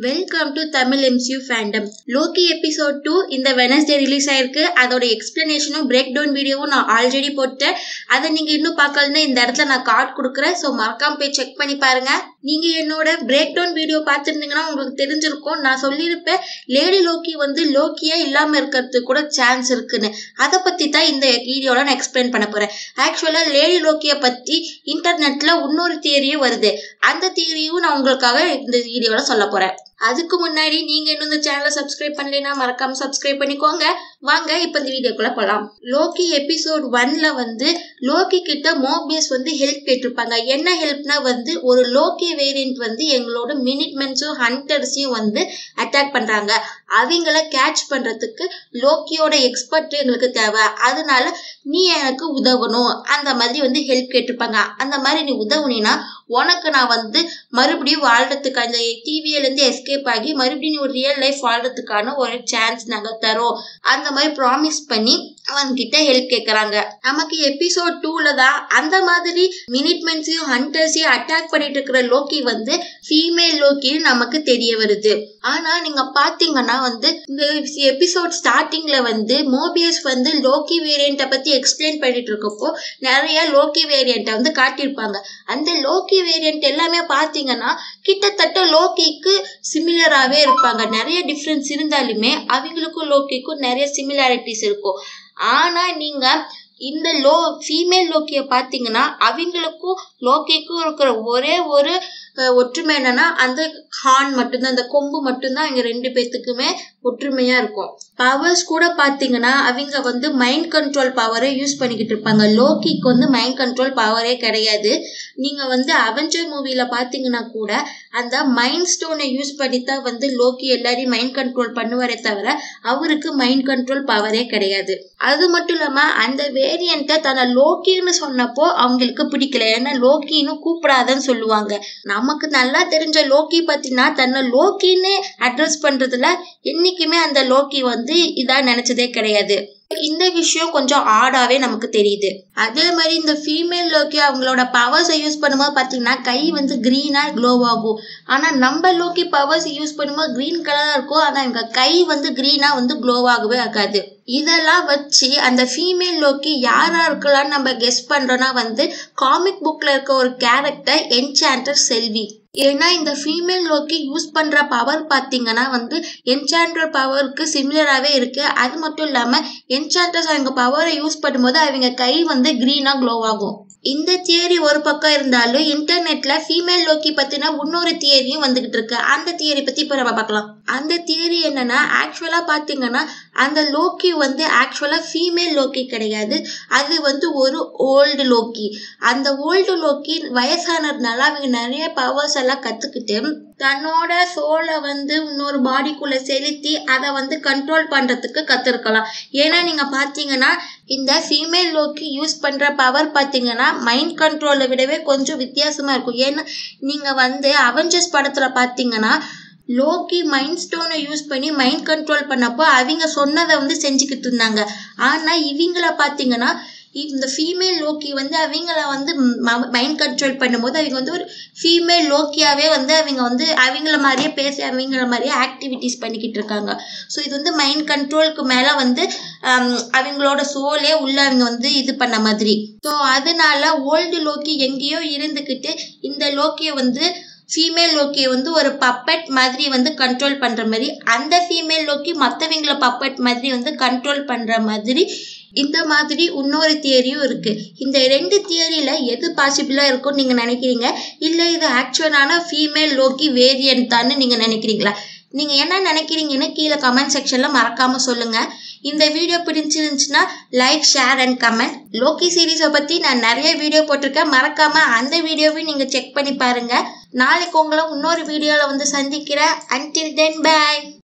Welcome to Tamil MCU fandom. Loki episode 2 இந்த Wednesday release ஆயிருக்கு. அதோட எக்ஸ்பிளனேஷனும் பிரேக் டவுன் வீடியோவும் நான் ஆல்ரெடி போட்டேன். அதை நீங்கள் இன்னும் பார்க்கலன்னா இந்த இடத்துல நான் கார்ட் கொடுக்குறேன். ஸோ மறக்காம போய் செக் பண்ணி பாருங்க. நீங்கள் என்னோட பிரேக் டவுன் வீடியோ பார்த்துருந்தீங்கன்னா உங்களுக்கு தெரிஞ்சிருக்கும், நான் சொல்லியிருப்பேன் லேடி லோக்கி வந்து லோக்கியே இல்லாமல் இருக்கிறதுக்கு கூட சான்ஸ் இருக்குன்னு. அதை பற்றி தான் இந்த வீடியோவில் நான் எக்ஸ்பிளைன் பண்ண போகிறேன். ஆக்சுவலாக லேடி லோக்கியை பற்றி இன்டர்நெட்டில் இன்னொரு தியரியும் வருது. அந்த தியரியும் நான் உங்களுக்காக இந்த வீடியோவில் சொல்ல போகிறேன். அதுக்கு முன்னாடி நீங்க இன்னும் இந்த சேனலை சப்ஸ்கிரைப் பண்ணலைன்னா மறக்காம சப்ஸ்கிரைப் பண்ணிக்கோங்க. வாங்க இப்ப இந்த வீடியோக்குள்ள போலாம். லோக்கி எபிசோட் 1ல வந்து லோக்கி கிட்ட மோபியஸ் வந்து ஹெல்ப் கேட்டிருப்பாங்க. என்ன ஹெல்ப்னா வந்து ஒரு லோக்கி வேரியன்ட் வந்து எங்களோட மினிட்மென்ஸும் ஹண்டர்ஸையும் வந்து அட்டாக் பண்றாங்க. அவங்கள கேட்ச் பண்றதுக்கு லோக்கியோட எக்ஸ்பர்ட் எங்களுக்கு தேவை, அதனால நீ எனக்கு உதவணும் அந்த மாதிரி வந்து ஹெல்ப் கேட்டிருப்பாங்க. அந்த மாதிரி நீ உதவுனா உனக்கு நான் வந்து மறுபடியும் வாழ்றதுக்கு அந்த டிவியிலேருந்து எஸ்கேப் ஆகி மறுபடியும் நீ ஒரு ரியல் லைஃப் வாழ்றதுக்கான ஒரு சான்ஸ் நாங்கள் தரோம் அந்த மாதிரி ப்ராமிஸ் பண்ணி அவன்கிட்ட ஹெல்ப் கேட்குறாங்க. நமக்கு எபிசோட் 2ல தான் அந்த மாதிரி மினிட்மென்ஸையும் ஹண்டர்ஸையும் அட்டாக் பண்ணிட்டு இருக்கிற லோக்கி வந்து ஃபீமேல் லோக்கின்னு நமக்கு தெரிய வருது. ஆனால் நீங்கள் பார்த்தீங்கன்னா வந்து இந்த எபிசோட் ஸ்டார்டிங்கில் வந்து மோபியஸ் வந்து லோக்கி வேரியண்ட்டை பற்றி எக்ஸ்பிளைன் பண்ணிட்டு இருக்கப்போ நிறைய லோக்கி வேரியண்ட்டை வந்து காட்டியிருப்பாங்க. அந்த லோக்கி வேரியண்ட் எல்லாமே பார்த்தீங்கன்னா கிட்டத்தட்ட லோக்கிக்கு சிமிலராகவே இருப்பாங்க. நிறைய டிஃப்ரென்ஸ் இருந்தாலுமே அவங்களுக்கும் லோக்கிக்கும் நிறைய சிமிலாரிட்டிஸ் இருக்கும். ஆனால் நீங்கள் இந்த ஃபீமேல் லோக்கியை பார்த்தீங்கன்னா அவங்களுக்கும் லோக்கிக்கும் இருக்கிற ஒரே ஒரு ஒற்றுமை என்னன்னா அந்த ஹார்ன் மட்டும்தான், அந்த கொம்பு மட்டும்தான் அவங்க ரெண்டு பேர்த்துக்குமே ஒற்றுமையா இருக்கும். பவர்ஸ் கூட பார்த்தீங்கன்னா அவங்க வந்து மைண்ட் கண்ட்ரோல் பவரை யூஸ் பண்ணிக்கிட்டு இருப்பாங்க. லோக்கிக்கு வந்து மைண்ட் கண்ட்ரோல் பவரே கிடையாது. நீங்க வந்து அவெஞ்சர் மூவியில பார்த்தீங்கன்னா கூட அந்த மைண்ட் ஸ்டோனை யூஸ் பண்ணித்தான் வந்து லோக்கி எல்லாரையும் மைண்ட் கண்ட்ரோல் பண்ணுவாரே தவிர அவருக்கு மைண்ட் கண்ட்ரோல் பவரே கிடையாது. அது மட்டும் இல்லாம அந்த வேரியண்ட்டை தன்னை லோக்கின்னு சொன்னப்போ அவங்களுக்கு பிடிக்கல, ஏன்னா லோக்கின்னு கூப்பிடாதன்னு சொல்லுவாங்க. நமக்கு நல்லா தெரிஞ்ச லோக்கி பார்த்தீங்கன்னா தன்னை லோக்கின்னு அட்ரஸ் பண்றதுல என்னைக்குமே அந்த லோக்கி வந்து இதா நினைச்சதே கிடையாது. இந்த விஷயம் கொஞ்சம் ஆடாவே நமக்கு தெரியுது. அதே மாதிரி இந்த ஃபீமேல் லோக்கி அவங்களோட பவர்ஸை யூஸ் பண்ணும்போது பார்த்தீங்கன்னா கை வந்து கிரீனா க்ளோ ஆகும். ஆனால் நம்ம லோக்கி பவர்ஸ் யூஸ் பண்ணும்போது கிரீன் கலராக இருக்கும், ஆனால் இவங்க கை வந்து கிரீனா வந்து க்ளோ ஆகவே ஆகாது. இதெல்லாம் வச்சு அந்த ஃபீமேல் லோக்கி யாரா இருக்கலாம்னு நம்ம கெஸ் பண்றோம்னா வந்து காமிக் புக்ல இருக்க ஒரு கேரக்டர் என்சாண்ட்ரஸ் செல்வி. ஏன்னா இந்த ஃபீமேல் லோக்கி யூஸ் பண்ற பவர் பார்த்தீங்கன்னா வந்து என்சாண்ட்ரஸ் பவருக்கு சிமிலராகவே இருக்கு. அது மட்டும் இல்லாம என்சாண்ட்ரஸ் அவங்க பவரை யூஸ் பண்ணும்போது அவங்க கை வந்து கிரீனா க்ளோ ஆகும். இந்த தியரி ஒரு பக்கம் இருந்தாலும் இன்டர்நெட்ல ஃபீமேல் லோக்கி பத்தினா இன்னொரு தியரியும் வந்துகிட்டு இருக்கு. அந்த தியரி பத்தி இப்ப நம்ம பார்க்கலாம். அந்த தியரி என்னன்னா ஆக்சுவலா பாத்தீங்கன்னா அந்த லோக்கி வந்து ஆக்சுவலா ஃபீமேல் லோக்கி கிடையாது, அது வந்து ஒரு ஓல்டு லோக்கி. அந்த ஓல்டு லோக்கி வயசானதுனால அவங்க நிறைய பவர்ஸ் எல்லாம் கத்துக்கிட்டு தன்னோட சோலை வந்து இன்னொரு பாடிக்குள்ள செலுத்தி அதை வந்து கண்ட்ரோல் பண்றதுக்கு கத்துருக்கலாம். ஏன்னா நீங்க பாத்தீங்கன்னா இந்த ஃபீமேல் லோக்கி யூஸ் பண்ற பவர் பாத்தீங்கன்னா மைண்ட் கண்ட்ரோலை விடவே கொஞ்சம் வித்தியாசமா இருக்கும். ஏன்னா நீங்க வந்து அவெஞ்சர்ஸ் படத்துல பாத்தீங்கன்னா லோக்கி மைண்ட் ஸ்டோனை யூஸ் பண்ணி மைண்ட் கண்ட்ரோல் பண்ணப்போ அவங்க சொன்னதை வந்து செஞ்சுக்கிட்டு இருந்தாங்க. ஆனால் இவங்கள பார்த்தீங்கன்னா இந்த ஃபீமேல் லோக்கி வந்து அவங்கள வந்து மைண்ட் கண்ட்ரோல் பண்ணும்போது அவங்க வந்து ஒரு ஃபீமேல் லோக்கியாகவே வந்து அவங்க வந்து அவங்கள மாதிரியே பேசி அவங்கள மாதிரியே ஆக்டிவிட்டிஸ் பண்ணிக்கிட்டு இருக்காங்க. ஸோ இது வந்து மைண்ட் கண்ட்ரோலுக்கு மேலே வந்து அவங்களோட சோலே உள்ள அவங்க வந்து இது பண்ண மாதிரி. ஸோ அதனால ஓல்டு லோக்கி எங்கேயோ இருந்துக்கிட்டு இந்த லோக்கியை வந்து ஃபீமேல் லோக்கியை வந்து ஒரு பப்பட் மாதிரி வந்து கண்ட்ரோல் பண்ணுற மாதிரி, அந்த ஃபீமேல் லோக்கி மற்றவங்கள பப்பட் மாதிரி வந்து கண்ட்ரோல் பண்ணுற மாதிரி இந்த மாதிரி இன்னொரு தியரியும் இருக்குது. இந்த ரெண்டு தியரியில் எது பாசிபிளாக இருக்கும்னு நீங்கள் நினைக்கிறீங்க? இல்லை இது ஆக்சுவலான ஃபீமேல் லோக்கி வேரியன்ட் தான்னு நீங்கள் நினைக்கிறீங்களா? நீங்கள் என்ன நினைக்கிறீங்கன்னு கீழே கமெண்ட் செக்ஷனில் மறக்காமல் சொல்லுங்கள். இந்த வீடியோ பிடிச்சிருந்துச்சுன்னா like, share and comment. Loki சீரீஸை பற்றி நான் நிறைய வீடியோ போட்டிருக்கேன், மறக்காமல் அந்த வீடியோவையும் நீங்கள் செக் பண்ணி பாருங்கள். நாளைக்கு உங்களை இன்னொரு வீடியோவில் வந்து சந்திக்கிறேன். அன்டில் தென் பாய்.